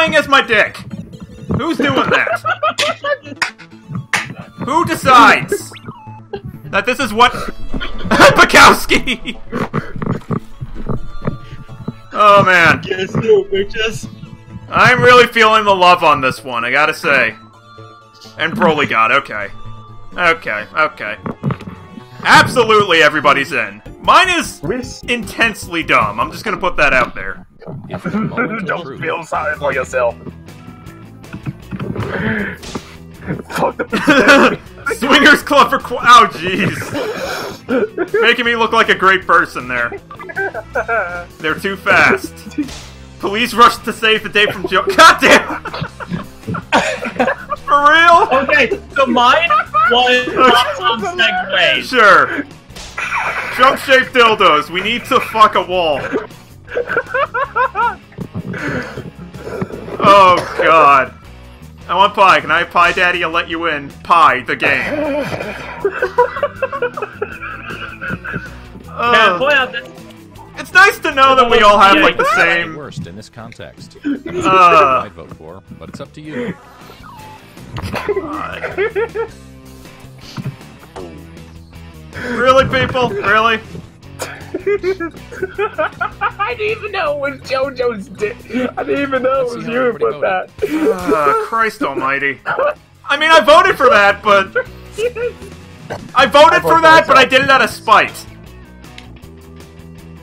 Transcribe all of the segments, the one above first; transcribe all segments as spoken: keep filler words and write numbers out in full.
flying as my dick? Who's doing that? Who decides that this is what... Bukowski! Oh, man. Guess who, bitches? I'm really feeling the love on this one, I gotta say. And Broly God, okay. Okay, okay. Absolutely everybody's in. Mine is intensely dumb. I'm just gonna put that out there. Don't feel sorry for yourself. Swingers Club for qu- Oh, jeez. Making me look like a great person there. They're too fast. Police rushed to save the day from Joe. God damn! For real? Okay, so mine was on Segway. Sure. Jump-shaped dildos. We need to fuck a wall. Oh, God. I want pie. Can I have pie, Daddy? I'll let you in. Pie, the game. uh, it's nice to know that we all have like the same. Worst in this context. I might vote for, but it's up to you. Really, people? Really? I didn't even know it was JoJo's dick. I didn't even know it was you who put that. Uh, Christ almighty. I mean, I voted for that, but... I voted for that, but I did it out of spite.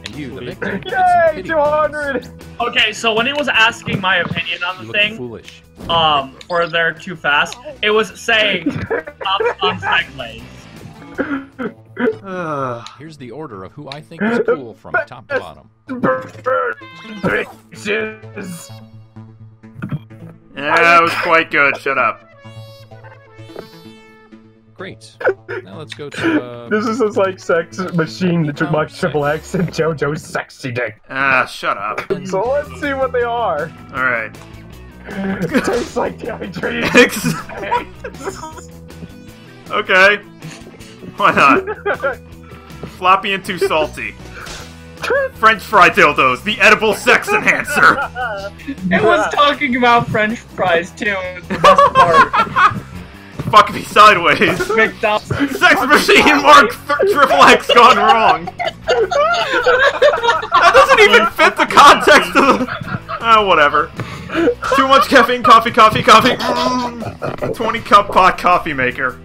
And you, the victim. Yay, two hundred! Okay, so when he was asking my opinion on the thing, foolish. um, or they're too fast, it was saying, up on segways. Uh, Here's the order of who I think is cool from top to bottom. Yeah, that was quite good. Shut up. Great. Now let's go to. Uh, this is this, like sex machine that took my triple X and JoJo's sexy dick. Ah, uh, shut up. So let's see what they are. All right. It tastes like dehydrated eggs. Okay. Why not? Floppy and too salty. French fry dildos, the edible sex enhancer. It was talking about French fries too. The best part. Fuck me sideways. McDonald's. Sex machine mark triple X gone wrong. That doesn't even fit the context of the. Oh, whatever. Too much caffeine. Coffee. Coffee. Coffee. Mm. Twenty cup pot coffee maker.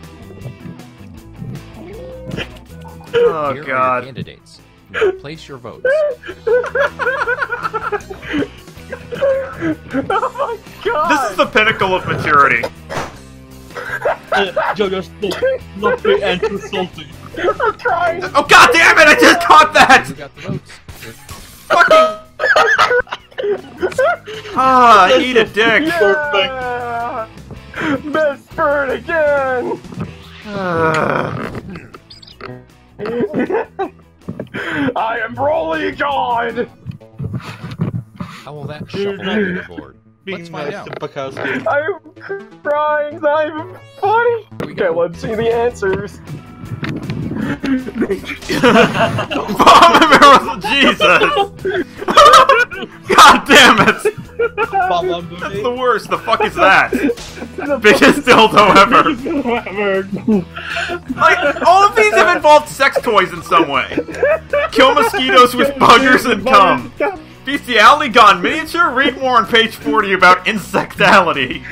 Oh, here God. Are your candidates. Now place your votes. Oh my God! This is the pinnacle of maturity. JoJo's fluffy and too salty. I'm trying. Oh God damn it! I just caught that. You got the votes. Fucking. Ah, oh, eat a dick. Yeah. Best bird again. Uh. I am Broly God! How will that shuffle the board? Let's find out. I'm crying, it's not even funny! Okay, let's see the answers. Bomb Jesus! God damn it! That's the worst, the fuck is that? The biggest dildo ever. Like, all of these have involved sex toys in some way. Kill mosquitoes with buggers and cum. Bestiality gone miniature? Read more on page forty about insectality.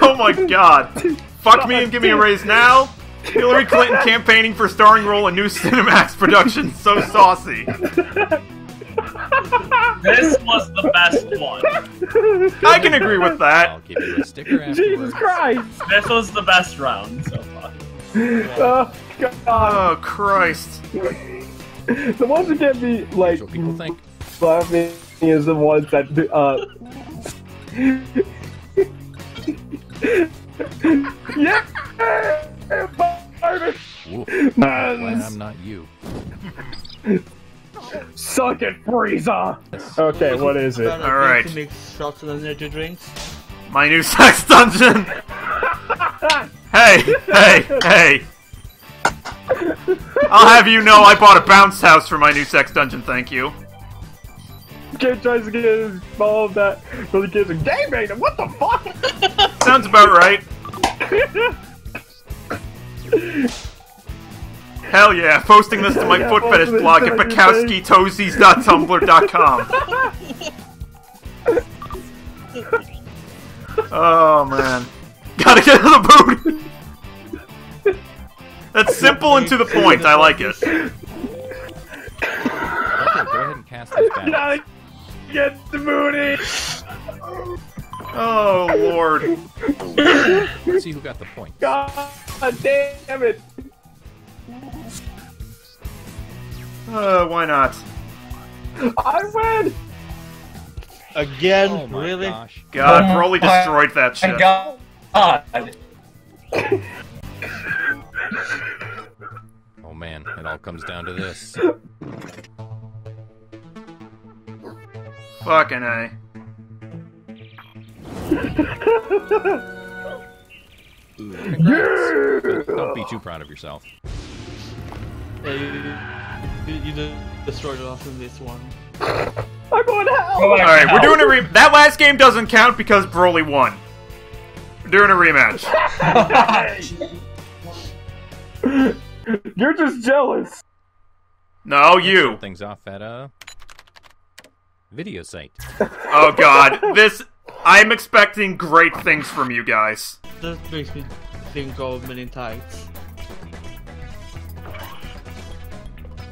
Oh my God. Fuck me and give me a raise now? Hillary Clinton campaigning for starring role in new Cinemax production, so saucy. This was the best one. I can agree with that. I'll give you a sticker afterwards. Jesus Christ! This was the best round so far. Oh, God. Oh, Christ. The ones that get me, like, what people think. Laughing is the ones that, do, uh... yeah! Woof. Glad I'm not you. Suck it, Frieza! Okay, what is it? Alright. My new sex dungeon! Hey, hey, hey! I'll have you know I bought a bounce house for my new sex dungeon, thank you. kid tries to get his ball of that, so the kid's like, "Game made him, what the fuck?" Sounds about right. Hell yeah, posting this to my yeah, foot fetish blog at Bukowski Toesies dot tumblr dot com. Oh man. Gotta get out of the boot! That's simple and to the point, I like it. Okay, go ahead and cast this back. Gotta get the booty! Oh lord. Let's see who got the point. God damn it! Uh, why not? I win! Again? Oh my really? Gosh. God, oh, Broly destroyed that shit. My God. Oh man, it all comes down to this. Fucking A. Ooh, congrats. Yeah! Don't be too proud of yourself. Yeah, you, you, you destroyed it off in this one. I'm going to hell! Alright, we're doing a re- That last game doesn't count because Broly won. We're doing a rematch. You're just jealous. No, you. Things off at a video site. Oh god, this- I'm expecting great things from you guys. This makes me think of many times.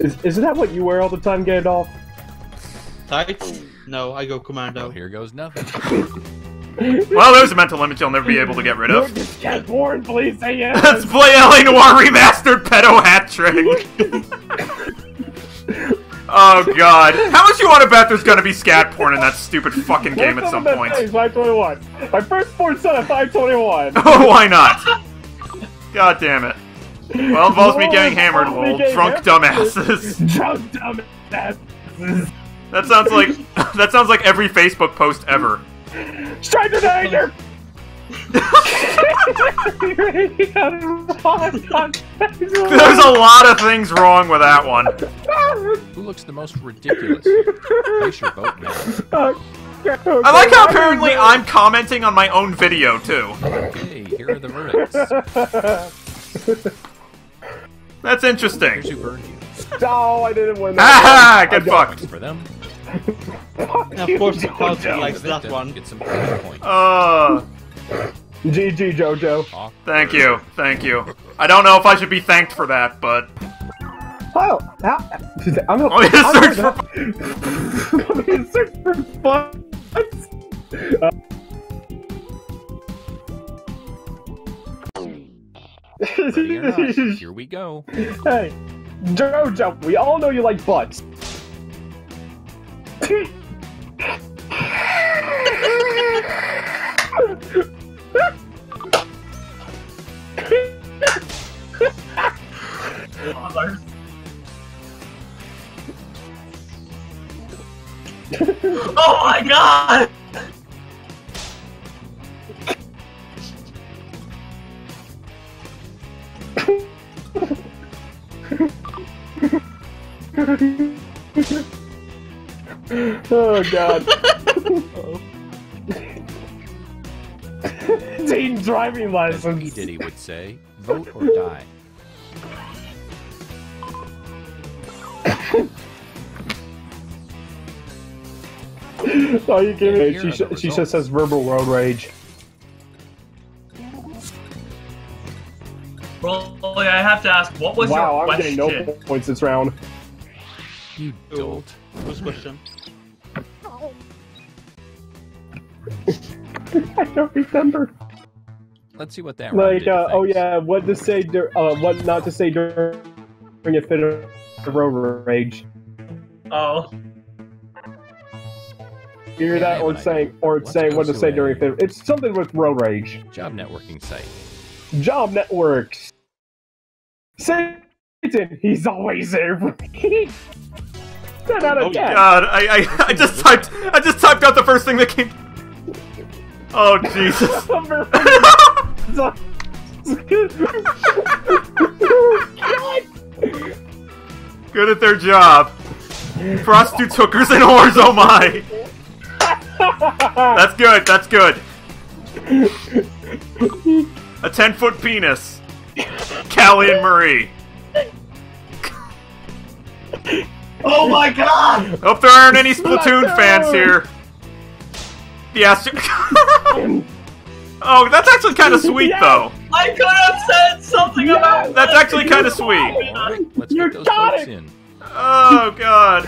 Is, isn't that what you wear all the time, Gandalf? Tights? No, I go commando. Oh, here goes nothing. Well, there's a mental image you'll never be able to get rid of. Get born, please, say yes. Let's play L A Noire Remastered Pedo Hat Trick. Oh, God. How much you want to bet there's going to be scat porn in that stupid fucking game at some point? five twenty-one. My first porn set at five twenty-one. Oh, why not? God damn it. Well, it involves me getting hammered, lol. Drunk dumbasses. Drunk dumbasses. That sounds like that sounds like every Facebook post ever. Strike the danger. There's a lot of things wrong with that one. Who looks the most ridiculous? Place your vote now. I like how apparently I'm commenting on my own video too. Okay, here are the verdicts. That's interesting. No, I didn't win that. Ah, get fucked. For them. Of course, the council likes that one. Get some points. Uh, G G, JoJo. Thank you, thank you. I don't know if I should be thanked for that, but. Oh, I'm gonna, I'm gonna search for. I'm gonna search for fun. Uh, Not, here we go. Hey, JoJo, we all know you like butts. Oh my god! Oh god. Uh-oh. Teen driving license. As P. Diddy would say, vote or die. Oh, you give it. She, sh she just says verbal road rage. Well, I have to ask, what was wow, your I'm question? Wow, I'm getting no points this round. You dolt. What's the question? I don't remember. Let's see what that. Like, uh, oh yeah, what to say? Uh, what not to say during a fit of road rage? Oh. Hear yeah, that, or saying, or it's saying what to say during a fit. It's something with road rage. Job networking site. Job networks. Satan, he's always there. Out of oh death. God! I, I I just typed I just typed out the first thing that came. Oh Jesus! Good at their job. Prostitutes, hookers, and whores, oh my! That's good, that's good. A ten-foot penis. Callie and Marie. Oh my god! Hope there aren't any Splatoon fans here. The Astro- Oh, that's actually kind of sweet, yes. though. I could have said something yes. about That's that. actually kind of sweet. Let's get those folks in. Oh, God.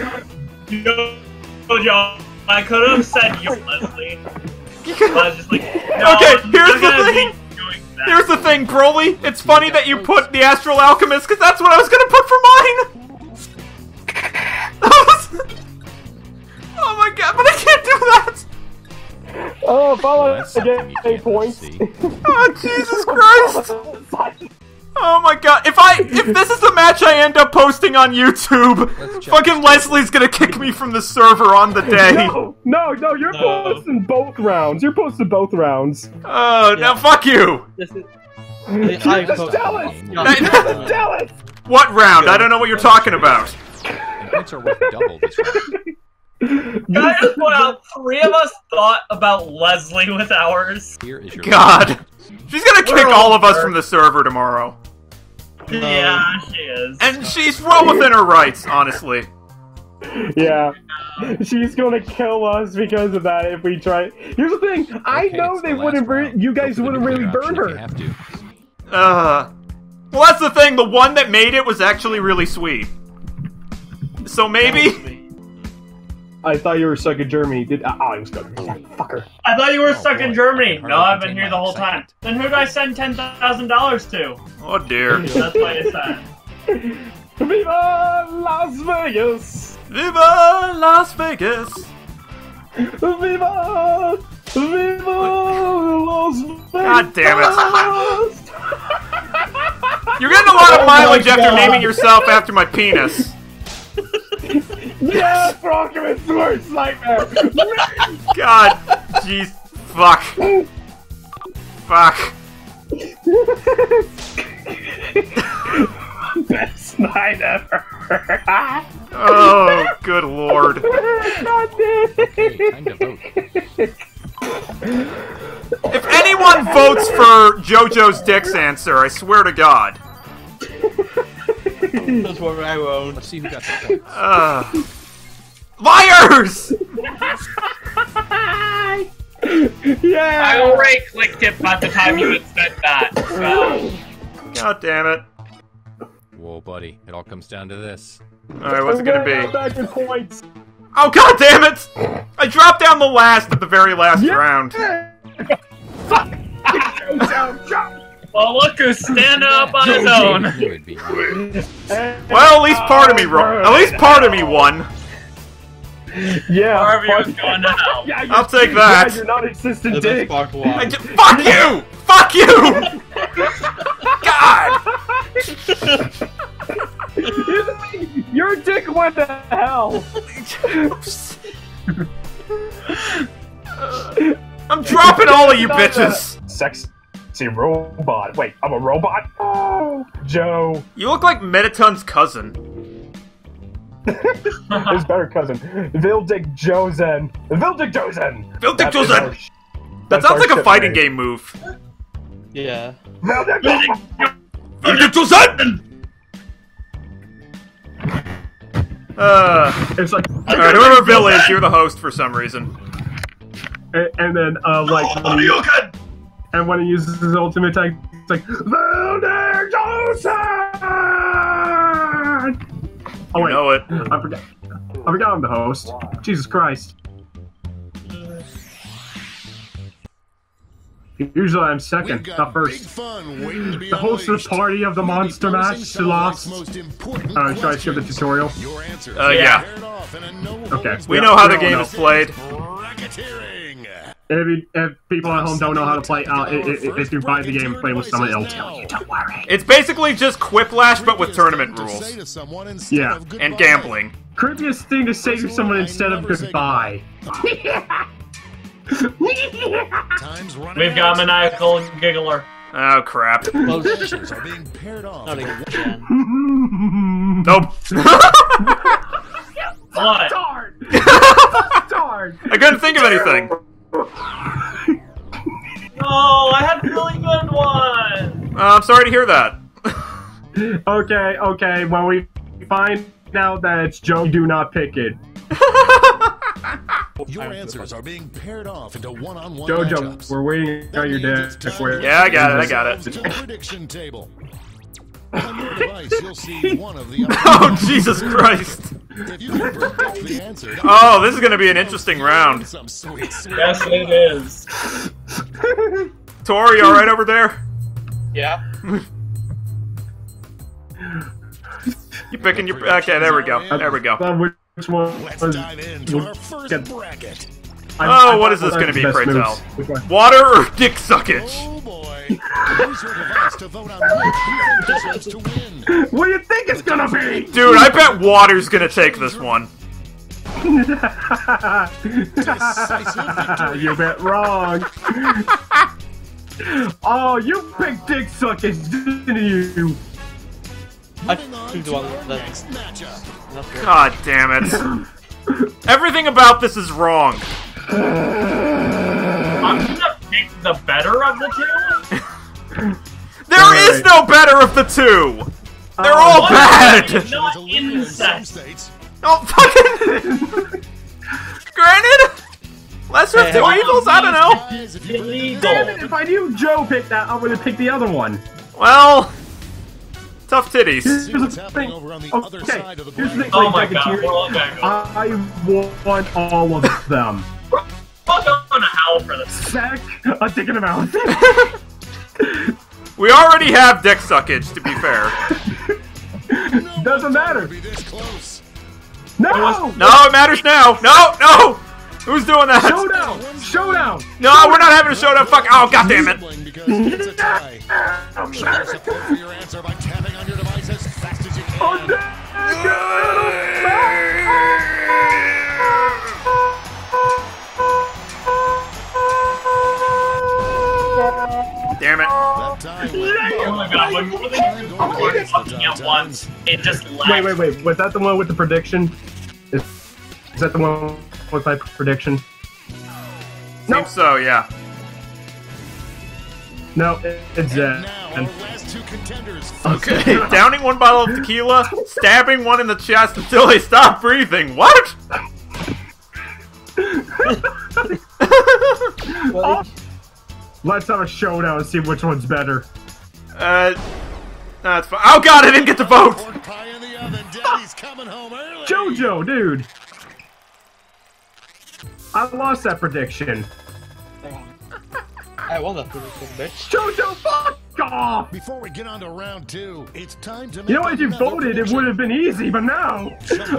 Yo, yo, I could have said you, Leslie. I was just like, no, okay, here's the thing. Here's the thing, Broly. It's funny that you put the Astral Alchemist, because that's what I was going to put for mine. Oh my god, but I can't do that! Oh, follow well, J J points. Oh, Jesus Christ! Oh my god, if I- if this is the match I end up posting on YouTube, fucking Leslie's gonna kick me from the server on the day. No, no, no you're no. posting both rounds. You're posting both rounds. Oh, yeah. Now fuck you! This is- You're I just jealous! You're just jealous! What round? Good. I don't know what you're talking about. Points are worth double this round. Can I just point out, three of us thought about Leslie with ours. Here is your God. Round. She's gonna kick We're all over. of us from the server tomorrow. Um, yeah, she is. And she's well within her rights, honestly. Yeah. She's gonna kill us because of that if we try. Here's the thing, okay, I know they the wouldn't burn you guys wouldn't really burn her. Have to. Uh Well that's the thing, the one that made it was actually really sweet. So maybe I thought you were stuck in Germany. Did oh, I was stuck. Fucker. I thought you were oh, stuck boy. in Germany. No, I've been here the whole time. Then who did I send ten thousand dollars to? Oh dear. That's why it's that. Viva Las Vegas! Viva Las Vegas! Viva! Viva Las Vegas! God damn it! You're getting a lot of mileage oh after naming yourself after my penis. Yeah, Rockman's worst nightmare. God, jeez, fuck, fuck. Best night ever. Oh, good lord. If anyone votes for JoJo's Dick's answer, I swear to God. That's what I won't. Let's see who got the points. Uh, liars! Yeah! I already clicked it by the time you had said that. So. God damn it. Whoa, buddy. It all comes down to this. Alright, what's it gonna be? Back in points. Oh, god damn it! I dropped down the last at the very last yeah. round. Fuck! Well, look who's standing up on his own. Well, at least part of me won. At least part of me won. Yeah. Part of you was going to hell. Yeah, I'll take that. Yeah, you're non-existent dick. Fuck you! Fuck you! God! Your dick went to hell. I'm dropping all of you bitches. Sex. A robot. Wait, I'm a robot? Oh, Joe. You look like Metaton's cousin. His better cousin. Vildic Jozen. Vildic Jozen! Vildic Jozen! Sh that sounds like a fighting game move. Yeah. Vildic Jozen! Vildic Jozen! Uh, it's like. Alright, whoever Vil is, you're the host for some reason. And, and then, uh, like. Oh, And when he uses his ultimate attack, it's like Vildic Jozen! Oh, wait. You know it. I forgot. I forgot I'm the host. Jesus Christ. Usually I'm second, not first. The host of the party of the monster match she lost. Uh, should I skip the tutorial? Uh, yeah. Okay. We know how the game is played. If, you, if people at home don't know how to play, uh, if, if you buy the game and play with someone else, you don't worry. It's basically just Quiplash, but with tournament rules. Yeah, and gambling. Creepiest thing to say to someone instead of goodbye. We've got maniacal giggler. Oh crap! Nope. What? Darn! Darn! I couldn't think of anything. No, I had a really good one. Uh, I'm sorry to hear that. Okay, okay. When we find out that it's Joe, do not pick it. Your answers are being paired off into one-on-one -on -one Jojo, matchups. We're waiting on your dad. Yeah, I got it, I got it. Prediction table. On your device, you'll see one of the oh, Jesus Christ! If you predict the answer, oh, this is gonna be an interesting round. Some sweet, sweet yes, it is. Tor, you alright over there? Yeah. You picking your... Okay, there we go. There we go. Which one? Let's dive into our first bracket. Oh, I, I what is this going to be, pray tell? Water or dick suckage? Oh boy. Use your device to vote on who deserves to win. What do you think it's going to be? Dude, I bet water's going to take this one. You bet wrong. Oh, you picked dick suckage, didn't you? I God damn it. Everything about this is wrong. I'm gonna pick the better of the two? There right. is no better of the two! Uh, They're all what? Bad! Not incest! Oh, fucking... Granted? Lesser of two evils? I don't know. Illegal. Damn it, if I knew Joe picked that, I would've picked the other one. Well... Tough titties. Here's the thing. Okay. Here's the thing. Oh my god. We're all back. I want all of them. We're on a howl for this. Sack a dick in the mouth. We already have dick suckage, to be fair. Doesn't matter. No. No, it matters now. No, no. Who's doing that? Showdown! Showdown! No, showdown. We're not having a showdown. Fuck! Oh, god damn it! Damn it! Oh my god! When more than one fucking at once, it just left. Wait, wait, wait! Was that the one with the prediction? Is, is that the one? With my prediction. No. Nope. So yeah. No, it, it's that. Uh, okay, downing one bottle of tequila, stabbing one in the chest until they stop breathing. What? Well, let's have a showdown and see which one's better. Uh, that's fine. Oh god, I didn't get to vote. Jojo, dude. I lost that prediction. I won that prediction, bitch. Jojo, fuck off! Before we get on to round two, it's time to make. You know, if you voted, prediction. It would have been easy, but now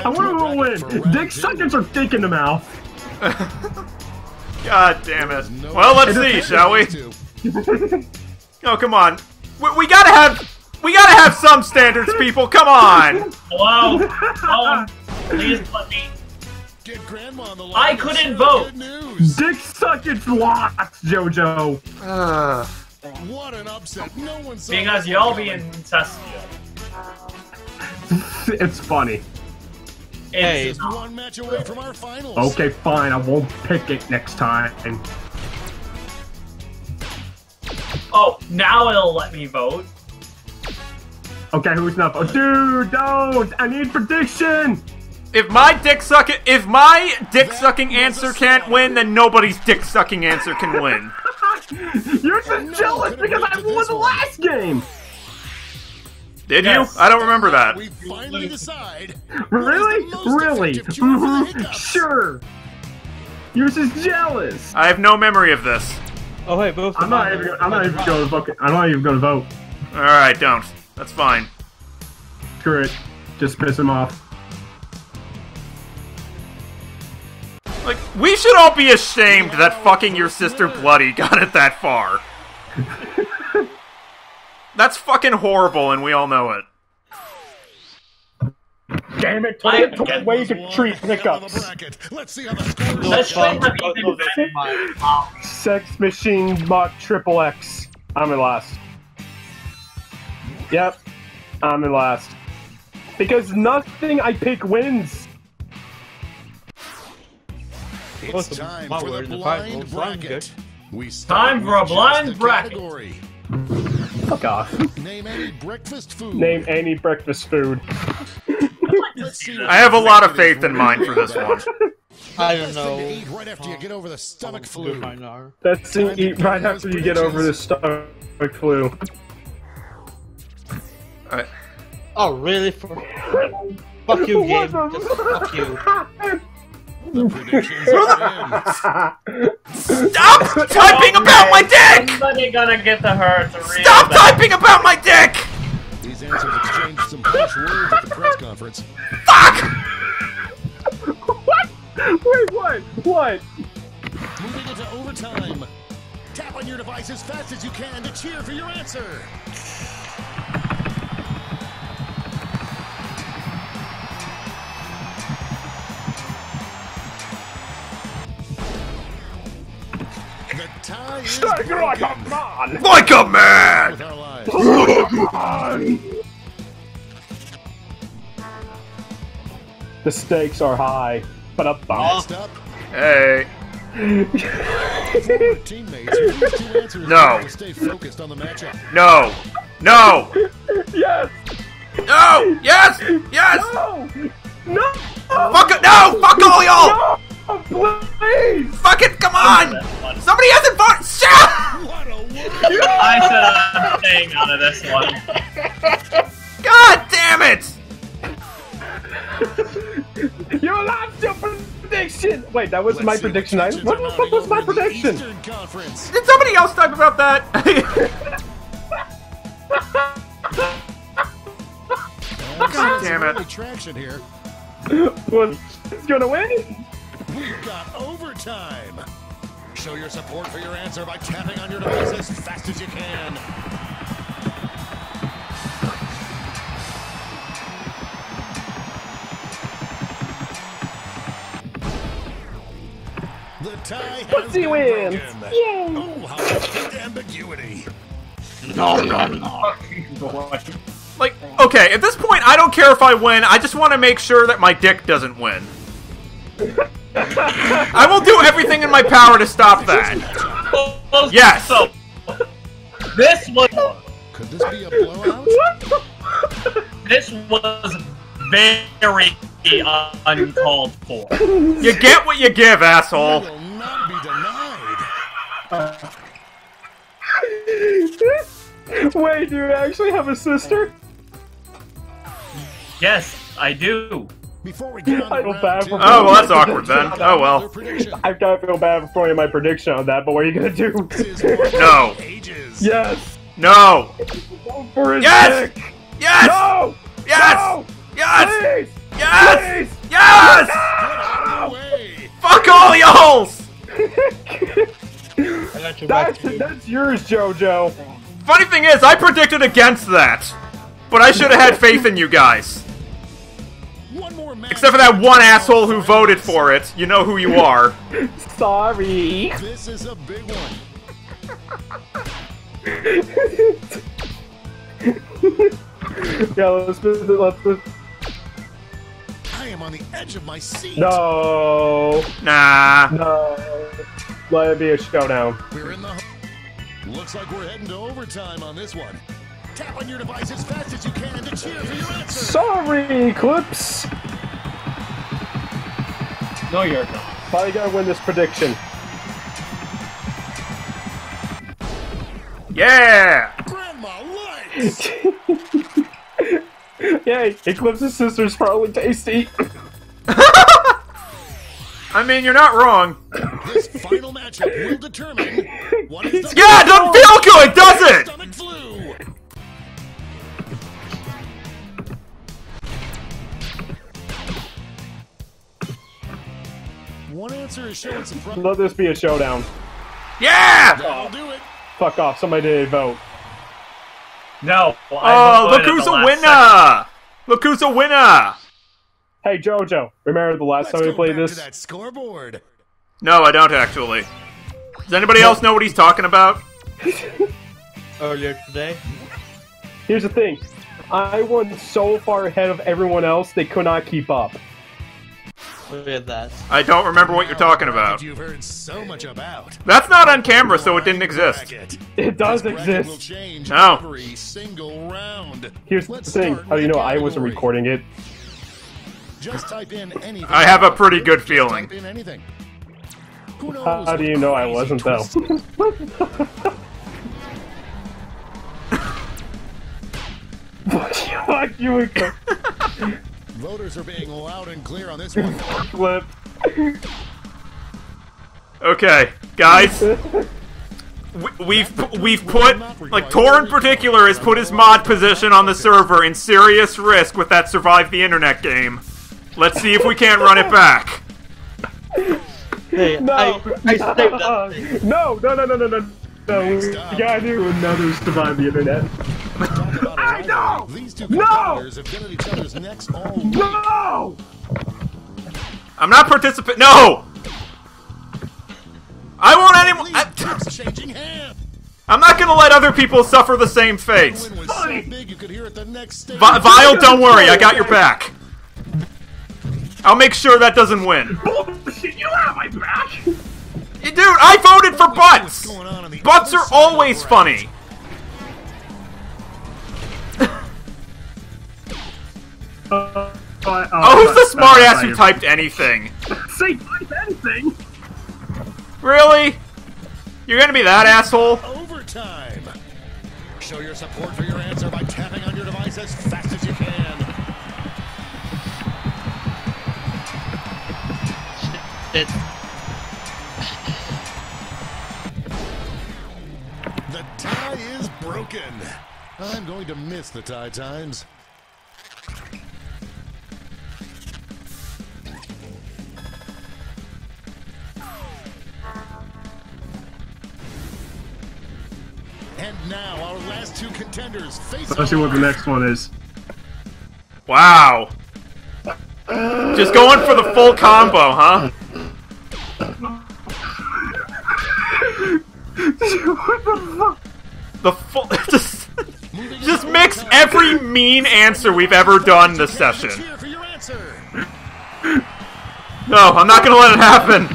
I wonder who will win. Dick suckers or dick in the mouth. God damn it! No well, let's see, shall we? Oh, come on. We, we gotta have, we gotta have some standards, people. Come on. Hello. Oh, please let me. The I couldn't vote. Dick suckage lost, Jojo. Uh, what an upset! No one saw because y'all being incestuous. It's funny. Hey. It's one match away from our finals. Okay, fine. I won't pick it next time. Oh, now it'll let me vote. Okay, who's not? Oh, dude, don't! I need prediction. If my dick suck if my dick sucking answer can't win, then nobody's dick sucking answer can win. You're just jealous because I won the last game. Did yes. you? I don't remember that. We finally decide. Really? Really? Mm-hmm. Sure. You're just jealous. I have no memory of this. Oh hey, both. I'm not even. I'm not even going to vote. I'm not even going to vote. All right, don't. That's fine. Screw it. Just piss him off. Like, we should all be ashamed that fucking your sister Bloody got it that far. That's fucking horrible, and we all know it. Damn it, twenty ways to treat hiccups. Let's see how the score is. Sex Machine Bot Triple X. I'm in last. Yep, I'm in last. Because nothing I pick wins. It's time for the blind bracket. We time for a blind bracket. Fuck off. Name any breakfast food. Name any breakfast food. I have a lot of faith in mine for this one. I don't know. Eat right after you get over the stomach flu. That's to eat right after you get over the stomach flu. Alright. Oh, really? For... fuck you, game. Just fuck you. Stop typing about my dick! Somebody gonna get the hurt. Stop typing about my dick! These answers exchanged some harsh words at the press conference. Fuck! What? Wait, what? What? Moving into overtime. Tap on your device as fast as you can to cheer for your answer. Stay like a man! Like a man! Like a man! The stakes are high. But up, Next up. Hey. No. Stay focused on the matchup. No. No. Yes. No. Yes. Yes. No. No. Fuck it. No. Fuck all y'all. No, please. Fuck it. Come on. Somebody hasn't fought! Shut! What a word! I said I'm staying out of this one. God damn it! You lost your prediction! Wait, that was Let's my prediction. I, what the fuck was my prediction? Did somebody else talk about that? God damn it. Who's gonna win? We've got overtime! Show your support for your answer by tapping on your device as fast as you can. The tie has been broken. Yay! Oh, how much ambiguity! No, no, no. Like, okay, at this point, I don't care if I win. I just want to make sure that my dick doesn't win. I will do everything in my power to stop that. Yes. So, this was. Could this be a blowout? This was very uncalled for. You get what you give, asshole. You will not be denied. Wait, do you actually have a sister? Yes, I do. Before we get on I feel bad for oh, well, that's awkward then. Oh, well. I don't feel bad for you my prediction on that, but what are you gonna do? No. Yes. No. Yes. Dick. Yes. No. Yes. No. Yes. Please. Yes. Please. Yes. No. Fuck all y'alls. that's, that's yours, JoJo. Funny thing is, I predicted against that, but I should have had faith in you guys. Except for that one asshole who voted for it. You know who you are. Sorry. This is a big one. Yeah, let's let's. I am on the edge of my seat. No. Nah. No. Let it be a showdown. We're in the. Looks like we're heading to overtime on this one. Tap on your device as fast as you can to cheer for your answer. Sorry, Eclipse. No, you're not. Probably gotta win this prediction. Yeah! Grandma likes! Yay, Eclipse's sister's probably tasty. I mean, you're not wrong. This final matchup will determine what is the yeah, it doesn't feel good, does it? Stomach flu. One answer is showing some front. Let this be a showdown. Yeah! That'll do it. Fuck off, somebody didn't vote. No. Well, oh, look who's a winner! Second. Look who's a winner! Hey, JoJo, remember the last Let's time we played this? That scoreboard. No, I don't actually. Does anybody no. else know what he's talking about? Earlier today? Here's the thing. I won so far ahead of everyone else, they could not keep up. with that. I don't remember what you're talking about. You've heard so much about. That's not on camera, so it didn't exist. It does exist. No. Every single round. Here's the thing. How do you know I wasn't recording it? Just type in anything. I have a pretty good feeling. Type in anything. Who knows? How do you know I wasn't, though? Fuck you, Eclipse. Voters are being loud and clear on this one. Flip. Okay, guys. We, we've we've put, like, Tor in particular has put his mod position on the server in serious risk with that Survive the Internet game. Let's see if we can't run it back. Hey, no, I, I saved uh, that. No, no, no, no, no, no, no. We gotta do another Survive the Internet. I know! These two competitors have been at each other's necks all week. No! I'm not participating. No! I won't anyone. I I'm not gonna let other people suffer the same fate. So Vi Vile, don't worry, I got your back. I'll make sure that doesn't win. Bullshit, you have my back! Dude, I voted for butts! Butts are always funny. Uh, uh, uh, oh, who's the smart uh, ass who typed anything? Say type anything? Really? You're gonna be that asshole? Overtime. Show your support for your answer by tapping on your device as fast as you can. Shit. The tie is broken. I'm going to miss the tie times. And now our last two contenders face off. Let's see what the next one is. Wow. Just going for the full combo, huh? What the fuck? The full just, just mix every mean answer we've ever done this session. No, I'm not gonna let it happen.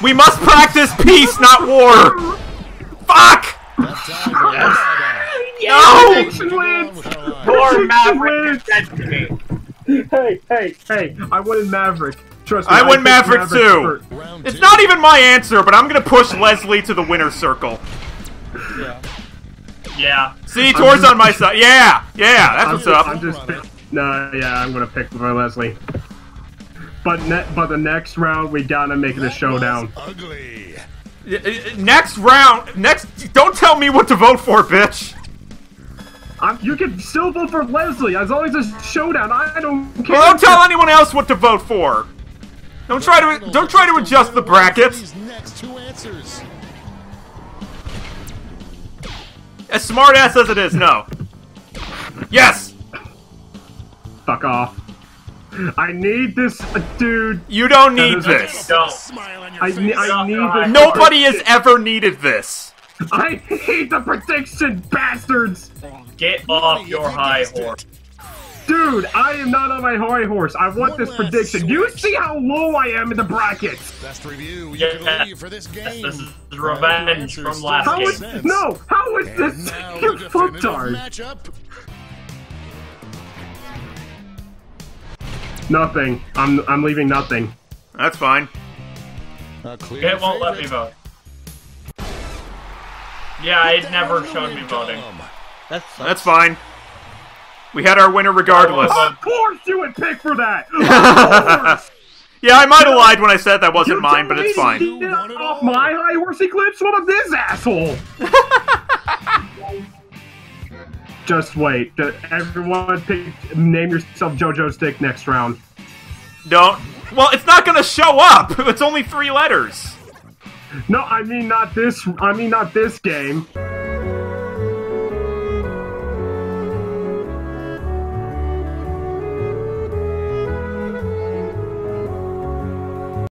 We must practice peace, not war! Fuck! Yes. No! Tor Maverick to me. Hey, hey, hey, I win Maverick. Trust me. I win I Maverick, Maverick too! Hurt. It's not even my answer, but I'm gonna push Leslie to the winner's circle. Yeah. Yeah. See, Tor's on my side. Yeah! Yeah, that's I'm what's just, up. I'm just pick nah, yeah, I'm gonna pick for Leslie. But, ne but the next round, we gotta make it a showdown. Ugly. Next round, next. Don't tell me what to vote for, bitch. I'm, you can still vote for Leslie as long as it's a showdown. I don't care. Well, don't tell anyone else what to vote for. Don't try to. Don't try to adjust the brackets. As smart ass as it is, no. Yes. Fuck off. I need this, uh, dude. You don't need this. Don't. I, ne I need this. Nobody has ever needed this. I hate the prediction, bastards. Get off your high horse. Dude, I am not on my high horse. I want One this prediction. Switch. You see how low I am in the brackets. Best review you yeah. can leave for this game. This is revenge from last how game. Is, no, how is and this? You fucktard. Nothing. I'm I'm leaving nothing. That's fine. It won't let me vote. Yeah, it never showed me voting. That's that's fine. We had our winner regardless. Of course you would pick for that. Yeah, I might have lied when I said that wasn't mine, but it's fine. You got off my high horse, Eclipse. What of this asshole? Just wait. Everyone pick, name yourself JoJo Stick next round. Don't. Well, it's not gonna show up. It's only three letters. No, I mean not this. I mean not this game.